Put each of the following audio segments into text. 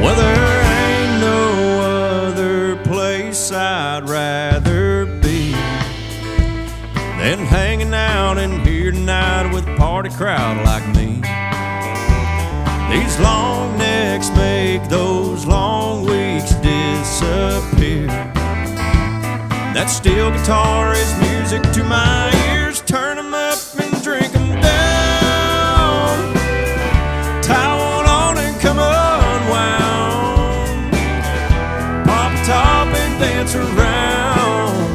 Well, there ain't no other place I'd rather be than hanging out in here tonight with a party crowd like me. These long necks make those long weeks disappear. That steel guitar is music to my ears. Turn 'em up and drink 'em down. Tie one on and come unwound. Top and dance around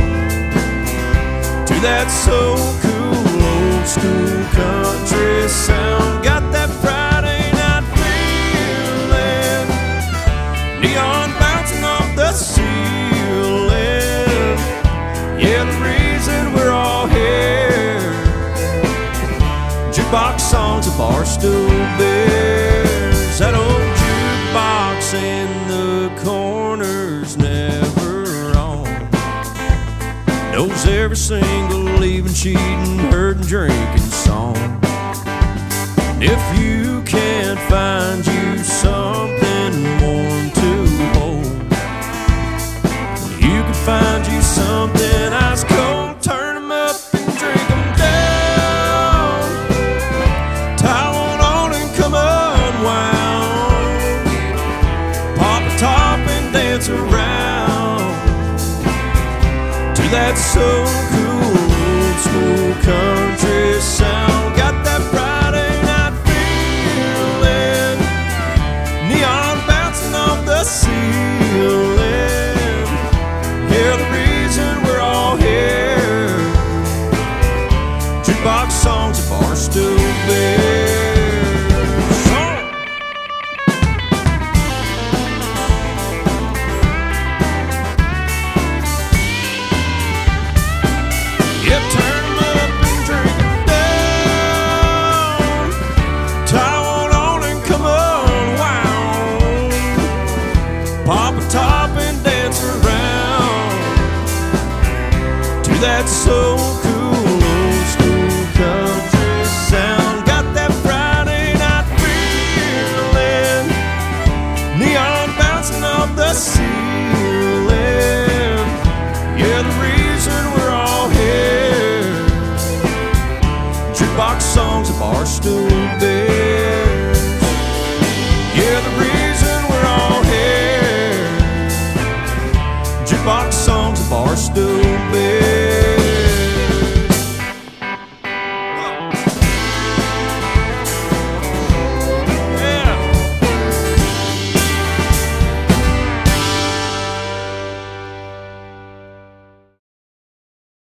to that so cool old school country sound. Got that Friday night feeling, neon bouncing off the ceiling. Yeah, the reason we're all here. Jukebox songs of Barstool Beers. That old jukebox in the corner never wrong, knows every single leaving, cheating, hurting, drinking song. If you can't find you something warm to hold, you can find you something ice cold. Turn 'em up and drink 'em down. Tie one on and come unwound. Pop a top and dance around that so cool old school country sound. Got that Friday night feeling, neon bouncing off the ceiling. Yeah, the reason we're all here. Jukebox songs of Barstool Beers. That's so cool, old school country sound. Got that Friday night feeling, neon bouncing off the ceiling. Yeah, the reason we're all here. Jukebox songs of Barstool Beers.